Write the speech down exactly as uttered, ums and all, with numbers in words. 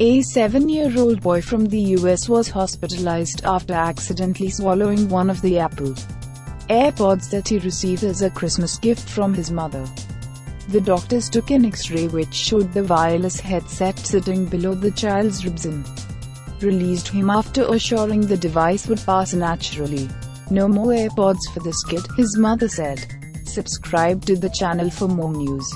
A seven-year-old boy from the U S was hospitalized after accidentally swallowing one of the Apple AirPods that he received as a Christmas gift from his mother. The doctors took an X-ray which showed the wireless headset sitting below the child's ribs and released him after assuring the device would pass naturally. "No more AirPods for this kid," his mother said. Subscribe to the channel for more news.